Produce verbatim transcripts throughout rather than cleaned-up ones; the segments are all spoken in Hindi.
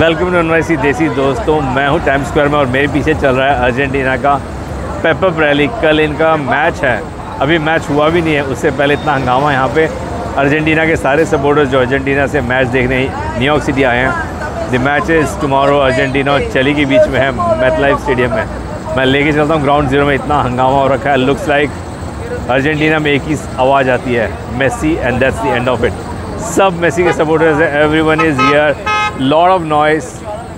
वेलकम टू यूनिवर्सिटी देसी दोस्तों, मैं हूं टाइम्स स्क्वायर में और मेरे पीछे चल रहा है अर्जेंटीना का पेपअप रैली। कल इनका मैच है, अभी मैच हुआ भी नहीं है, उससे पहले इतना हंगामा यहाँ पे। अर्जेंटीना के सारे सपोर्टर्स जो अर्जेंटीना से मैच देखने न्यूयॉर्क सिटी आए हैं। The match is tomorrow, Argentina और चिली के बीच में है, मेटलाइफ स्टेडियम में। मैं लेके चलता हूँ ग्राउंड जीरो में, इतना हंगामा हो रखा है। लुक्स लाइक अर्जेंटीना में एक ही आवाज़ आती है, Messi, and that's the end of it. सब मेसी के सपोर्टर्स हैं, every one is here, lot of noise.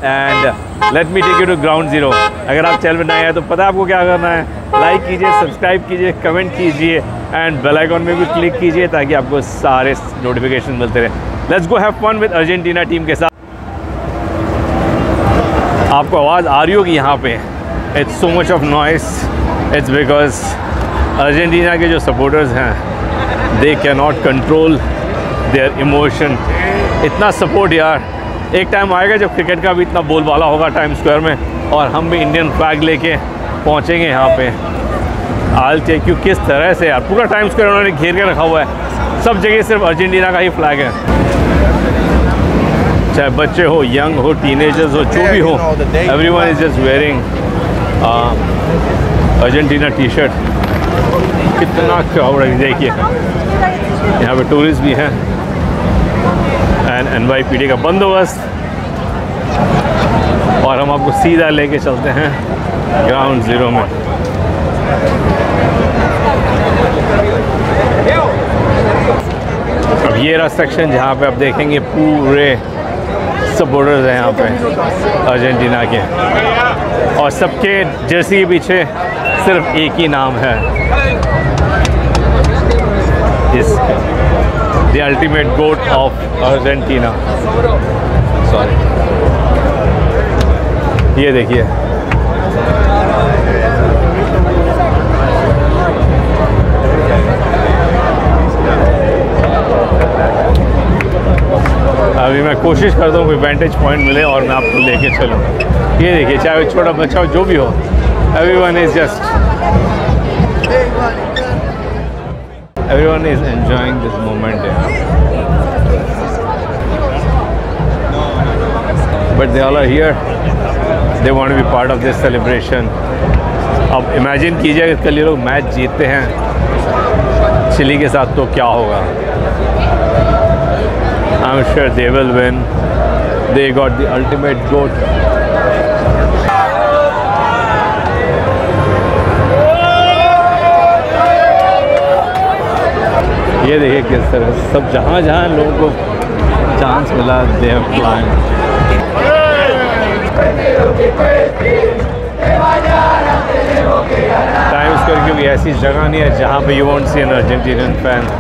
And let me take you to ground zero. अगर आप चैनल बनाए हैं तो पता है आपको क्या करना है, लाइक कीजिए, सब्सक्राइब कीजिए, कमेंट कीजिए एंड बेल आइकॉन में भी क्लिक कीजिए ताकि आपको सारे नोटिफिकेशन मिलते रहे। Let's go have fun with Argentina team के साथ। आपको आवाज़ आ रही होगी यहाँ पे, it's so much of noise, it's because Argentina के जो सपोर्टर्स हैं they can not control their emotion. इतना सपोर्ट यार, एक टाइम आएगा जब क्रिकेट का भी इतना बोलबाला होगा टाइम्स स्क्वायर में और हम भी इंडियन फ्लैग लेके पहुंचेंगे यहाँ पे। आल टेक यू, किस तरह से यार पूरा टाइम्स स्क्वायर उन्होंने घेर के रखा हुआ है, सब जगह सिर्फ अर्जेंटीना का ही फ्लैग है। चाहे बच्चे हो, यंग हो, टीनेजर्स हो, जो भी हो, every one is just wearing Argentina T shirt. कितना क्राउड है, देखिए यहाँ पे टूरिस्ट भी हैं। एन वाई पी डी का बंदोबस्त, और हम आपको सीधा लेके चलते हैं ग्राउंड ज़ीरो में। अब ये रहा सेक्शन जहाँ पे आप देखेंगे पूरे सपोर्टर्स हैं यहाँ पे अर्जेंटीना के, और सबके जर्सी के पीछे सिर्फ एक ही नाम है, इस The ultimate goat of Argentina. Sorry. ये देखिए, अभी मैं कोशिश करता हूँ कोई वेंटेज पॉइंट मिले और मैं आपको लेके चलूँ। ये देखिए, चाहे छोटा बच्चा हो, जो भी हो, everyone is just Everyone is enjoying this moment here. But they all are here. They want to be part of this celebration. अब imagine कीजिए अगर कल ये लोग मैच जीतते हैं चिली के साथ तो क्या होगा। I'm sure they will win. They got the ultimate goat. ये देखिए किस तरह सब जहाँ जहाँ लोगों को चांस मिला they have plan. Times square की भी ऐसी जगह नहीं है जहाँ पे you want see an Argentinian fan.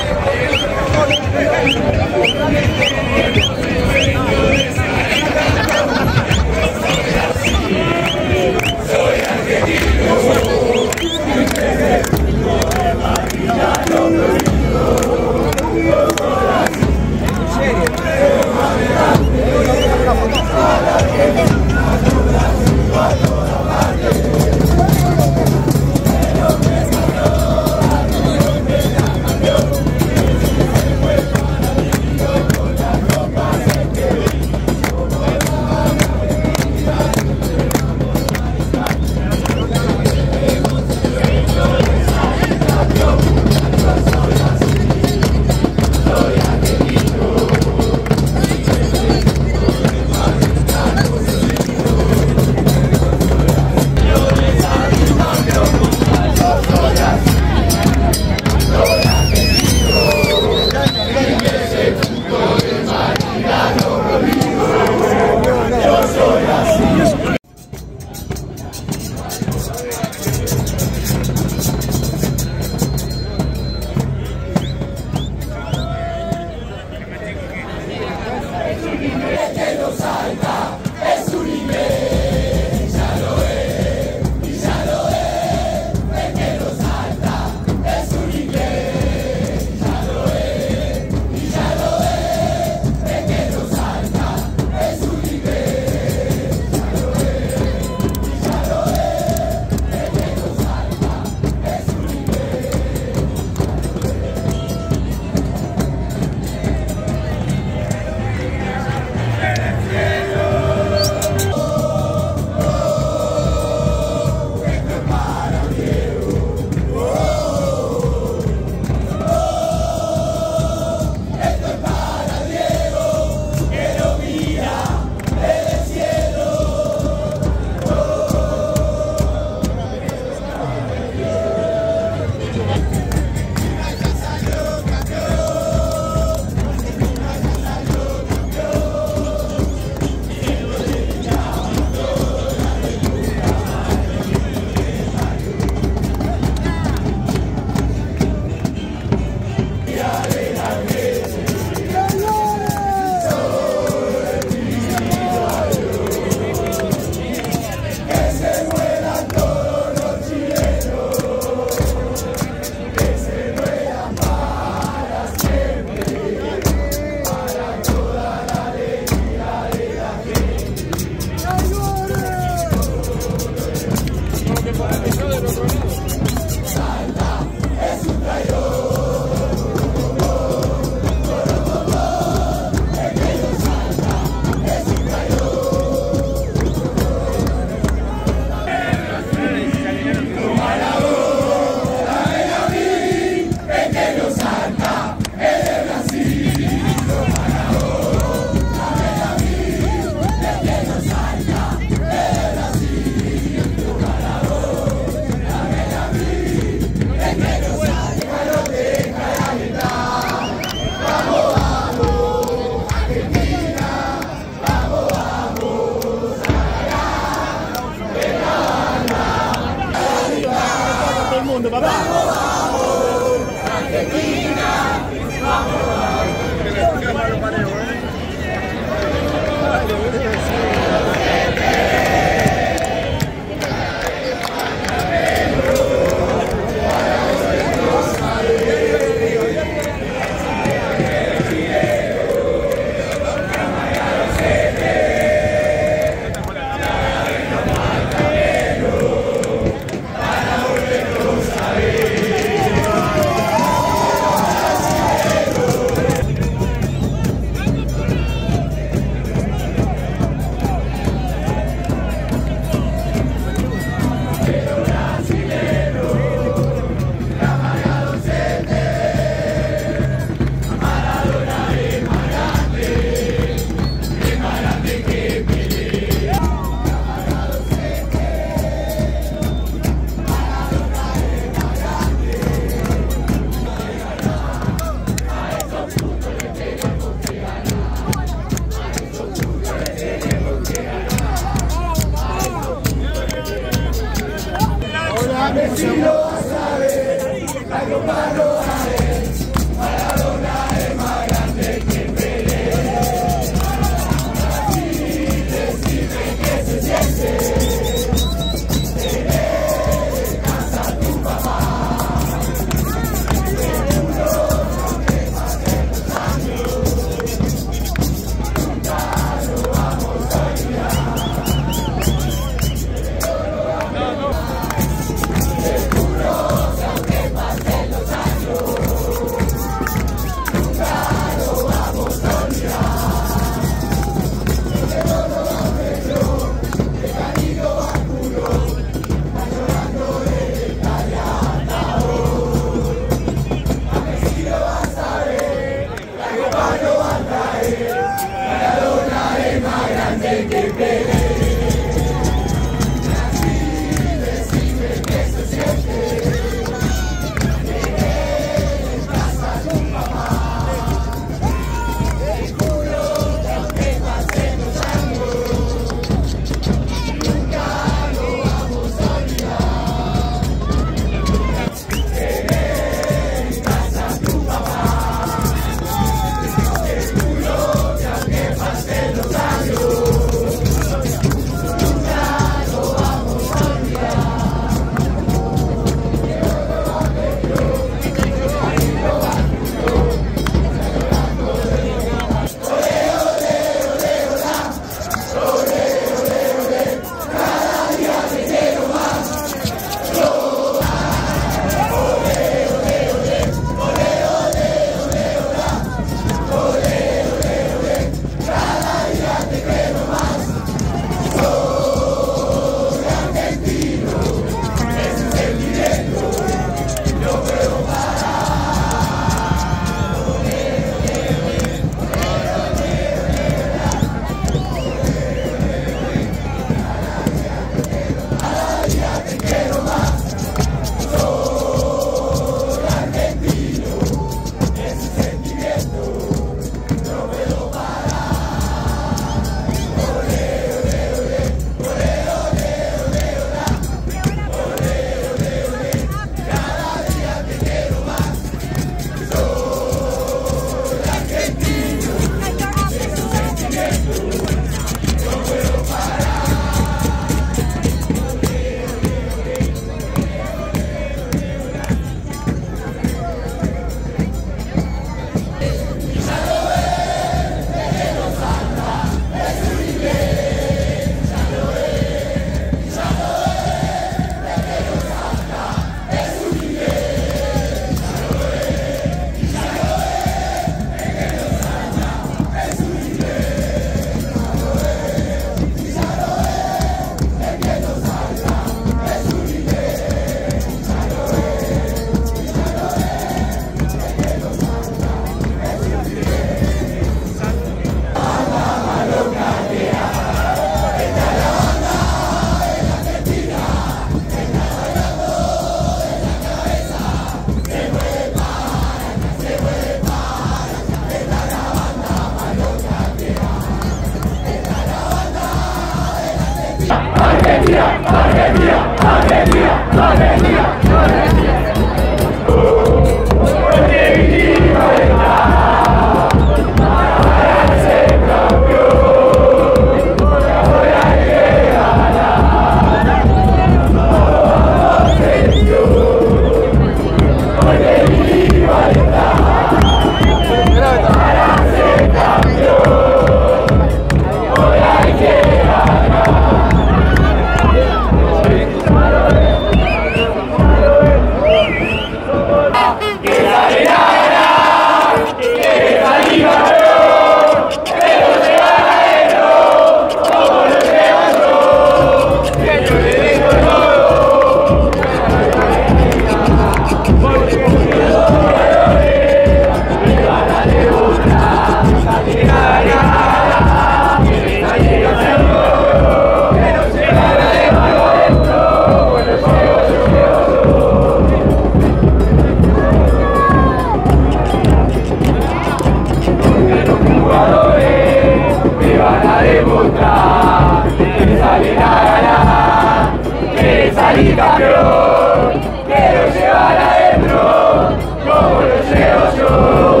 y campeón, pero se van adentro como los feos son.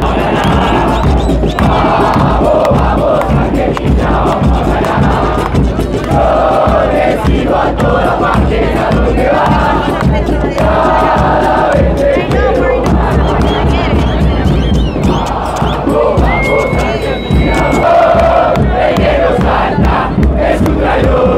Vamos a ganar, vamos, vamos, Argentina, vamos a ganar. Yo les digo a todas partes a donde van, cada vez te quiero más. Vamos, vamos, Argentina, vamos, el que nos salta es un traidor.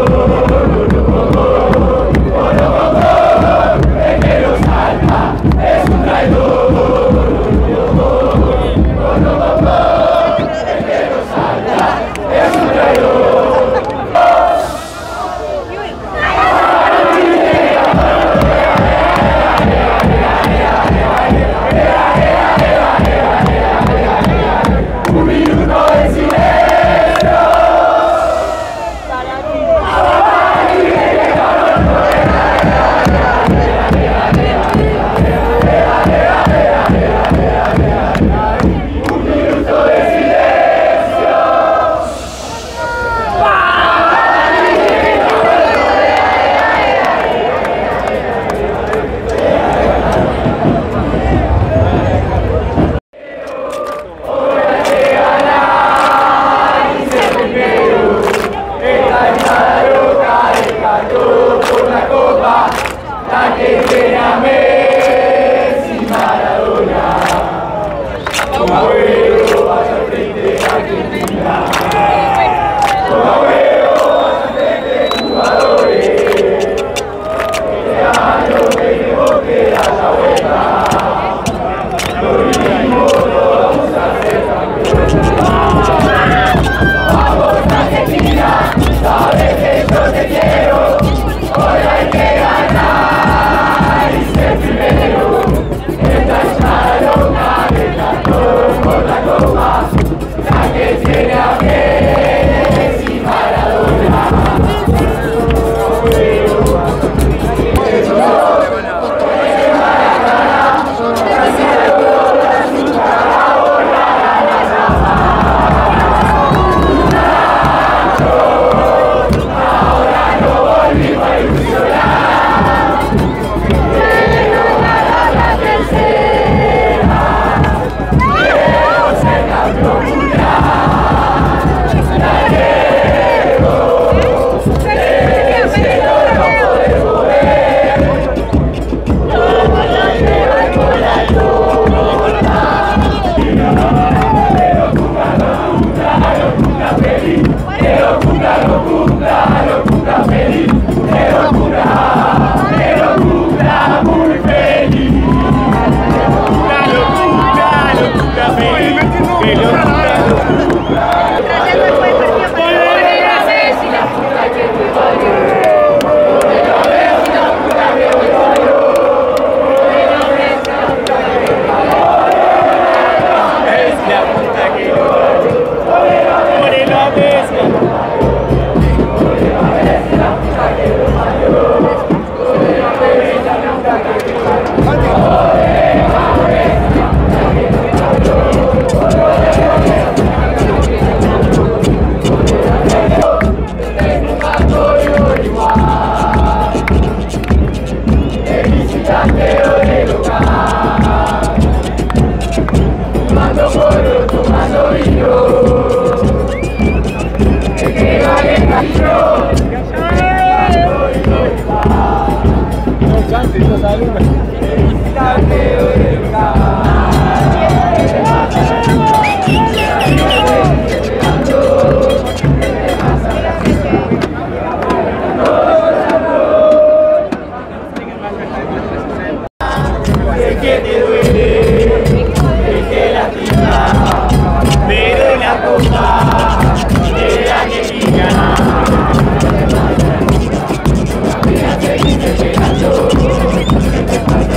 Gracias.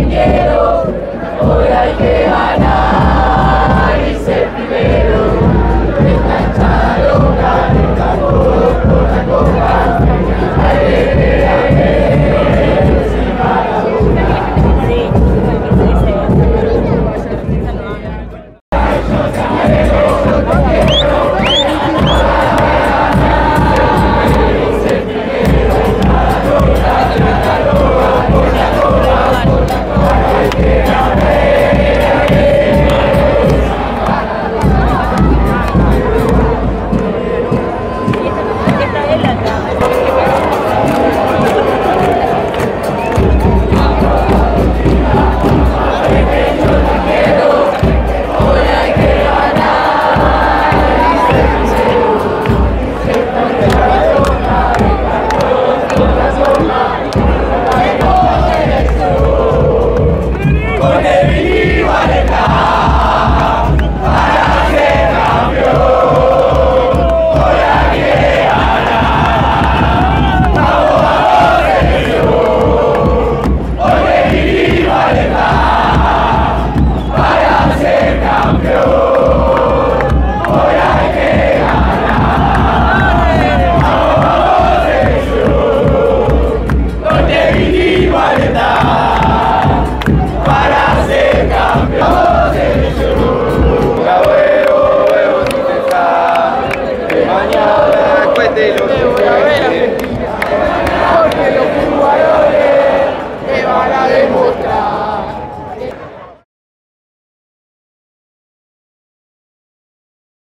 te quiero.